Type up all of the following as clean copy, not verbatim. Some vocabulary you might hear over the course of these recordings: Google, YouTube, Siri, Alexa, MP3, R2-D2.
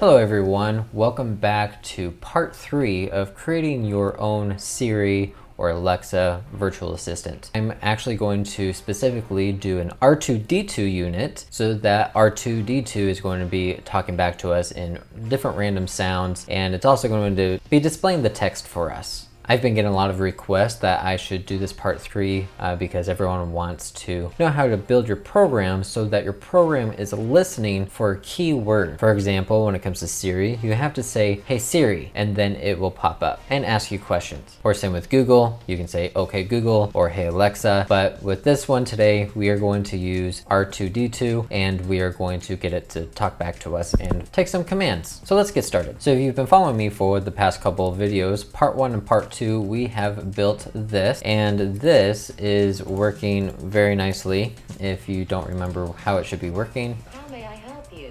Hello everyone, welcome back to part 3 of creating your own Siri or Alexa virtual assistant. I'm actually going to specifically do an R2-D2 unit, so that R2-D2 is going to be talking back to us in different random sounds, and it's also going to be displaying the text for us. I've been getting a lot of requests that I should do this part 3 because everyone wants to know how to build your program so that your program is listening for a keyword. For example, when it comes to Siri, you have to say, "Hey Siri," and then it will pop up and ask you questions. Or same with Google, you can say, "Okay Google," or "Hey Alexa." But with this one today, we are going to use R2-D2 and we are going to get it to talk back to us and take some commands. So let's get started. So if you've been following me for the past couple of videos, part 1 and part 2, we have built this, and this is working very nicely. If you don't remember how it should be working, "How may I help you?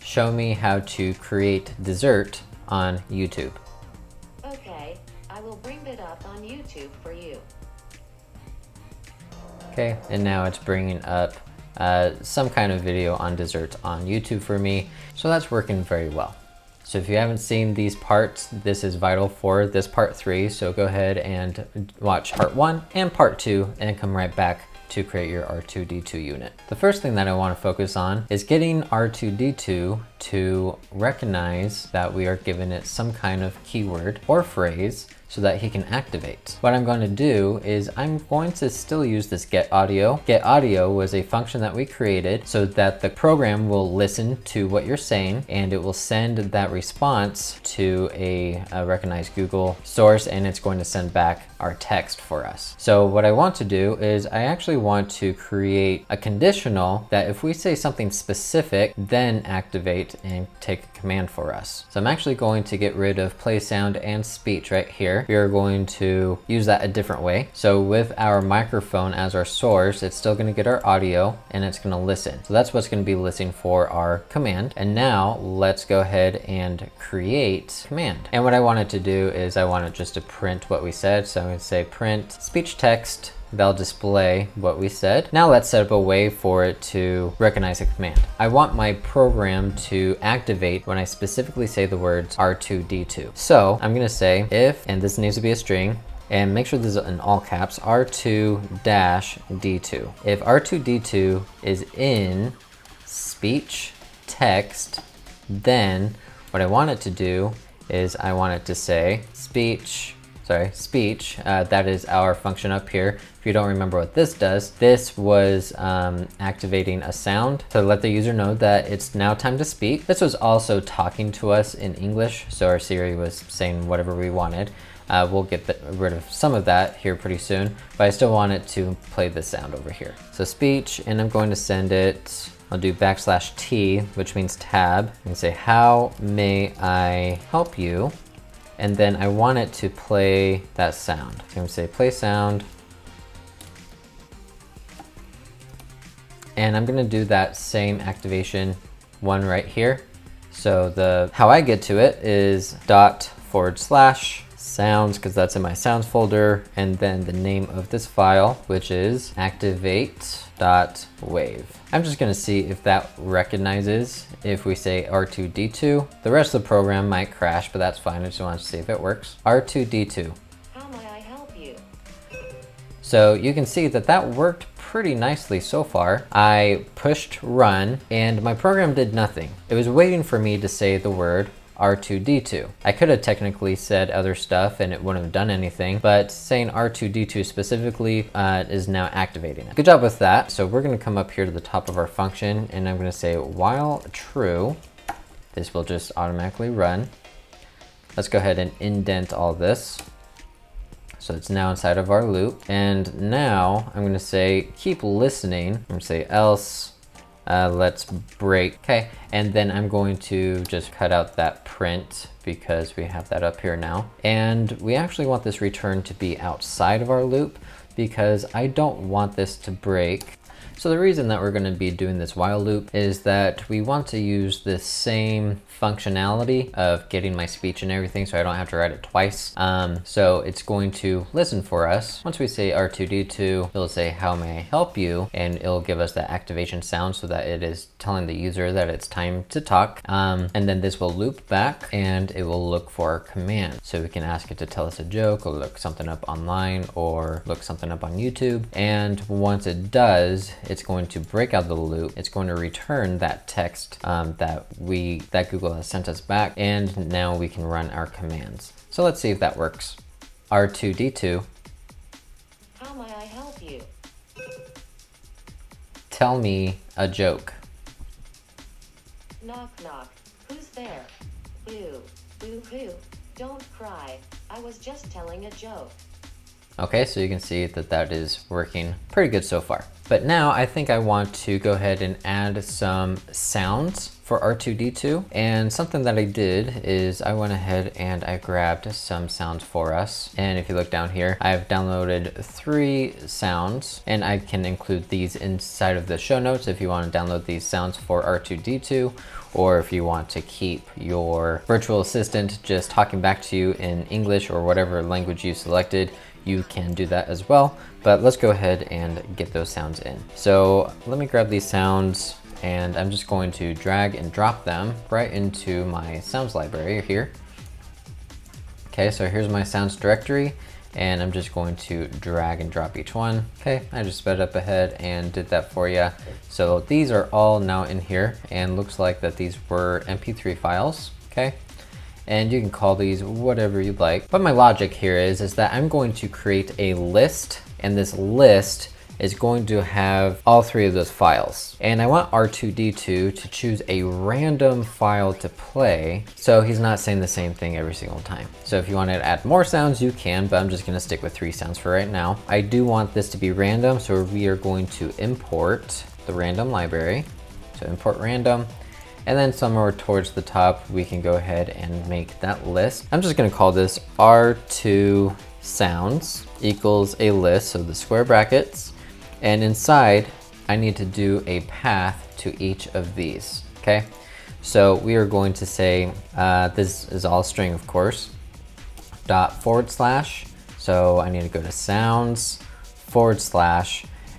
Show me how to create dessert on YouTube." "Okay, I will bring it up on YouTube for you." Okay, and now it's bringing up some kind of video on dessert on YouTube for me. So that's working very well. So if you haven't seen these parts, this is vital for this part 3. So go ahead and watch part 1 and part 2 and come right back to create your R2-D2 unit. The first thing that I want to focus on is getting R2-D2 to recognize that we are giving it some kind of keyword or phrase so that he can activate. What I'm going to do is I'm going to still use this get audio. Get audio was a function that we created so that the program will listen to what you're saying and it will send that response to a recognized Google source, and it's going to send back our text for us. So what I want to do is I actually want to create a conditional that if we say something specific, then activate and take a command for us. So I'm actually going to get rid of play sound and speech right here. We are going to use that a different way. So with our microphone as our source, it's still going to get our audio and it's going to listen. So that's what's going to be listening for our command. And now let's go ahead and create command. And what I wanted to do is I wanted just to print what we said. So I'm going to say print speech text. That'll display what we said. Now let's set up a way for it to recognize a command. I want my program to activate when I specifically say the words R2-D2. So I'm gonna say if, and this needs to be a string, and make sure this is in all caps, R2-D2. If R2-D2 is in speech text, then what I want it to do is I want it to say speech, that is our function up here. If you don't remember what this does, this was activating a sound to let the user know that it's now time to speak. This was also talking to us in English, so our Siri was saying whatever we wanted. We'll get rid of some of that here pretty soon, but I still want it to play this sound over here. So speech, and I'm going to send it, I'll do \T, which means tab, and say, "How may I help you?" And then I want it to play that sound. So I'm gonna say play sound. And I'm gonna do that same activation one right here. So the how I get to it is ./ sounds, because that's in my sounds folder, and then the name of this file, which is activate.wave. I'm just gonna see if that recognizes if we say R2-D2. The rest of the program might crash, but that's fine. I just want to see if it works. R2-D2. "How may I help you?" So you can see that that worked pretty nicely so far. I pushed run and my program did nothing. It was waiting for me to say the word R2-D2. I could have technically said other stuff and it wouldn't have done anything, but saying R2-D2 specifically is now activating it. Good job with that. So we're gonna come up here to the top of our function and I'm gonna say while true, this will just automatically run. Let's go ahead and indent all this. So it's now inside of our loop. And now I'm gonna say keep listening. I'm gonna say else. Let's break, okay. And then I'm going to just cut out that print because we have that up here now. And we actually want this return to be outside of our loop because I don't want this to break. So the reason that we're going to be doing this while loop is that we want to use the same functionality of getting my speech and everything, so I don't have to write it twice. So it's going to listen for us. Once we say R2-D2, it'll say, how may I help you? And it'll give us that activation sound so that it is telling the user that it's time to talk. And then this will loop back and it will look for our command. So we can ask it to tell us a joke or look something up online or look something up on YouTube. And once it does, it's going to break out the loop. It's going to return that text that Google has sent us back. And now we can run our commands. So let's see if that works. R2-D2. How may I help you? Tell me a joke. Knock, knock. Who's there? Boo. Boo hoo. Don't cry. I was just telling a joke. Okay, so you can see that that is working pretty good so far. But now I think I want to go ahead and add some sounds for R2-D2. And something that I did is I went ahead and I grabbed some sounds for us. And if you look down here, I've downloaded 3 sounds, and I can include these inside of the show notes if you want to download these sounds for R2-D2, or if you want to keep your virtual assistant just talking back to you in English or whatever language you selected, you can do that as well. But let's go ahead and get those sounds in. So let me grab these sounds, and I'm just going to drag and drop them right into my sounds library here. Okay, so here's my sounds directory, and I'm just going to drag and drop each one. Okay, I just sped up ahead and did that for you. So these are all now in here, and looks like that these were MP3 files, okay? And you can call these whatever you'd like. But my logic here is that I'm going to create a list, and this list is going to have all 3 of those files. And I want R2-D2 to choose a random file to play, so he's not saying the same thing every single time. So if you wanted to add more sounds, you can, but I'm just gonna stick with 3 sounds for right now. I do want this to be random, so we are going to import the random library. So import random, and then somewhere towards the top, we can go ahead and make that list. I'm just gonna call this R2 sounds equals a list, so the square brackets. And inside, I need to do a path to each of these, okay? So we are going to say, this is all string, of course, ./ so I need to go to sounds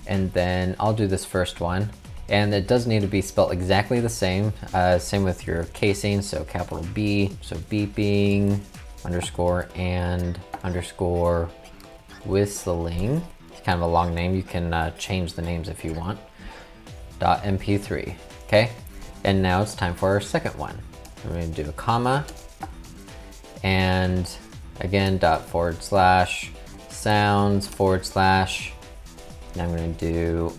/ and then I'll do this first one. And it does need to be spelled exactly the same, same with your casing, so capital B, so beeping, underscore, and underscore, whistling. Kind of a long name. You can change the names if you want. .mp3, okay? And now it's time for our second one. We're going to do a comma, and again, ./ sounds /, and I'm going to do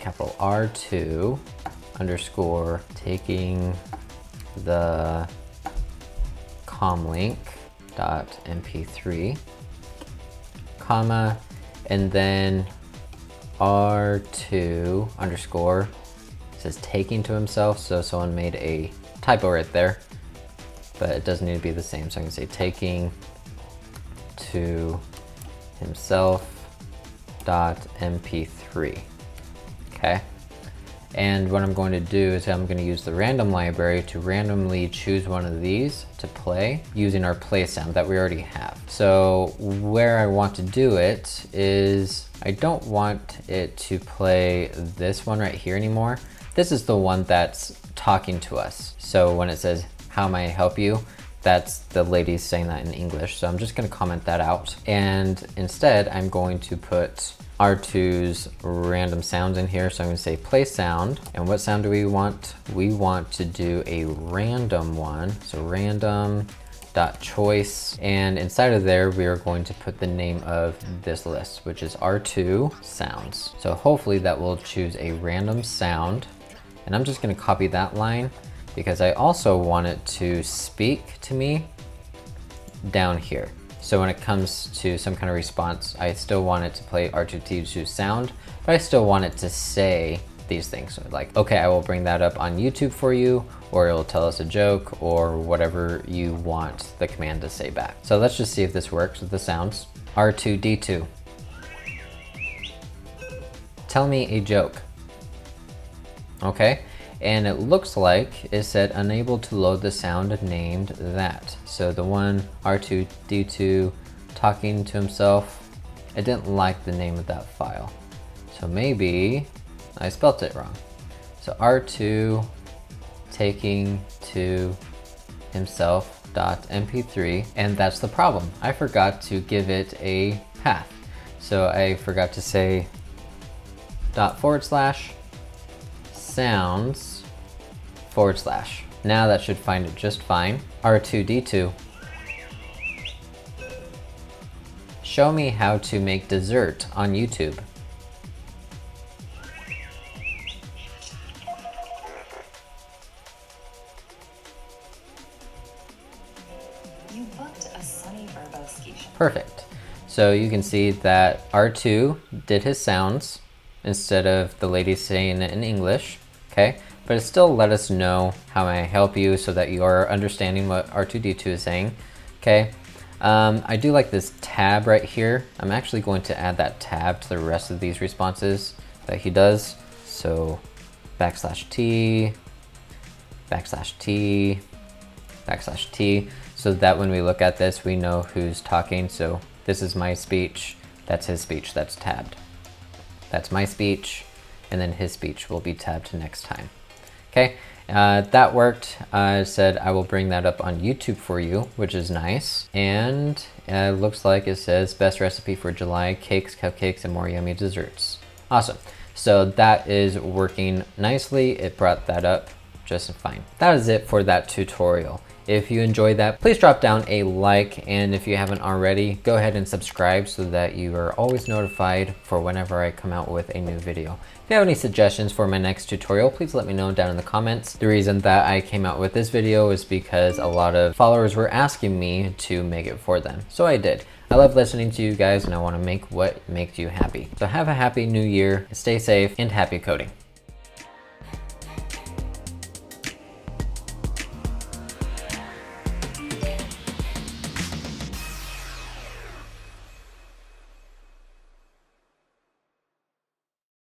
capital R2 _ taking the comlink .mp3, comma, and then R2 _ says taking to himself, so someone made a typo right there, but it doesn't need to be the same, so I can say taking to himself .mp3, okay? And what I'm going to do is I'm going to use the random library to randomly choose one of these to play using our play sound that we already have. So where I want to do it is I don't want it to play this one right here anymore. This is the one that's talking to us. So when it says, how may I help you? That's the lady saying that in English. So I'm just going to comment that out. And instead, I'm going to put R2's random sounds in here. So I'm going to say play sound. And what sound do we want? We want to do a random one. So random.choice. And inside of there, we are going to put the name of this list, which is R2 sounds. So hopefully that will choose a random sound. And I'm just going to copy that line, because I also want it to speak to me down here. So when it comes to some kind of response, I still want it to play R2-D2 sound, but I still want it to say these things. So like, okay, I will bring that up on YouTube for you, or it'll tell us a joke, or whatever you want the command to say back. So let's just see if this works with the sounds. R2-D2. Tell me a joke. okay? And it looks like it said unable to load the sound named that. So the one R2-D2 talking to himself, it didn't like the name of that file. So maybe I spelt it wrong. So R2 taking to himself.mp3, and that's the problem. I forgot to give it a path. So I forgot to say ./ sounds /. Now that should find it just fine. R2-D2. Show me how to make dessert on YouTube. You booked a sunny Verbowski. Perfect. So you can see that R2 did his sounds instead of the lady saying it in English, okay? But it still let us know how may I help you so that you are understanding what R2-D2 is saying, okay? I do like this tab right here. I'm actually going to add that tab to the rest of these responses that he does. So \t, \t, so that when we look at this, we know who's talking. So this is my speech, that's his speech, that's tabbed. That's my speech, and then his speech will be tabbed next time. Okay, that worked. I said I will bring that up on YouTube for you, which is nice. And it looks like it says best recipe for July, cakes, cupcakes, and more yummy desserts. Awesome. So that is working nicely. It brought that up just fine. That is it for that tutorial. If you enjoyed that, please drop down a like, and if you haven't already, go ahead and subscribe so that you are always notified for whenever I come out with a new video. If you have any suggestions for my next tutorial, please let me know down in the comments. The reason that I came out with this video is because a lot of followers were asking me to make it for them, so I did. I love listening to you guys, and I want to make what makes you happy. So have a happy new year, stay safe, and happy coding.